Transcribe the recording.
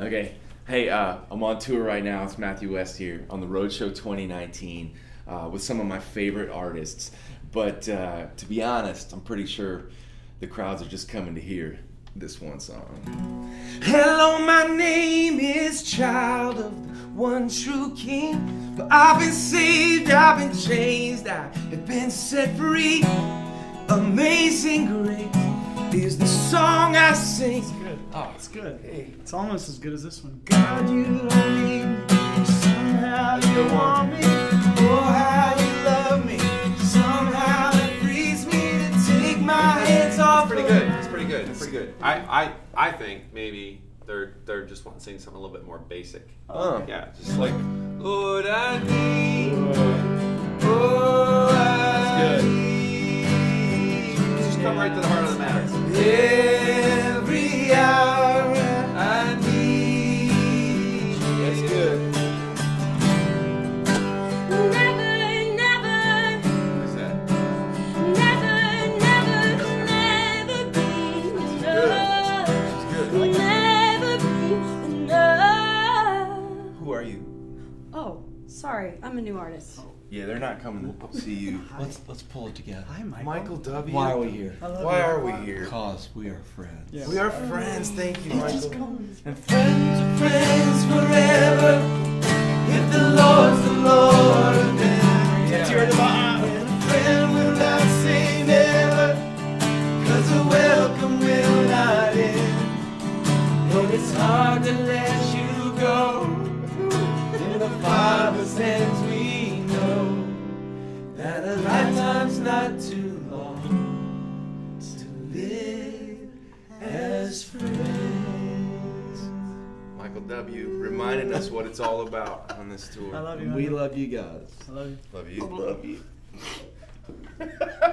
Okay. Hey, I'm on tour right now. It's Matthew West here on the Roadshow 2019 with some of my favorite artists. But to be honest, I'm pretty sure the crowds are just coming to hear this one song. Hello, my name is Child of the One True King. But I've been saved, I've been changed, I have been set free. Amazing grace is the song I sing. It's good. Oh, it's good. Hey. It's almost as good as this one. God, you love me. Somehow you want me. Oh, how you love me. Somehow it frees me to take my hands off. It's pretty good. It's pretty good. It's pretty good. I think maybe they're just wanting to sing something a little bit more basic. Oh. Yeah, just like Lord, I need. Oh, I need. Come right to the heart of the matter. Every hour I need. That's good. Never, never. What is that? Never, never, never be enough. That's good. Like never be enough. Who are you? Oh, sorry, I'm a new artist. Yeah, they're not coming to see you. Let's pull it together. Hi, Michael W. Why are we here? Why are we here? Because we are friends. Yes. We are friends. Thank you, Michael. Just and friends are friends forever. If the Lord's the Lord, then yeah. And a friend will not say never, 'cause a welcome will not end. But it's hard to let you go in the Father's hands. That a lifetime's not too long to live as friends. Michael W. reminding us what it's all about on this tour. I love you. We love you guys. I love you. Love you. Love you.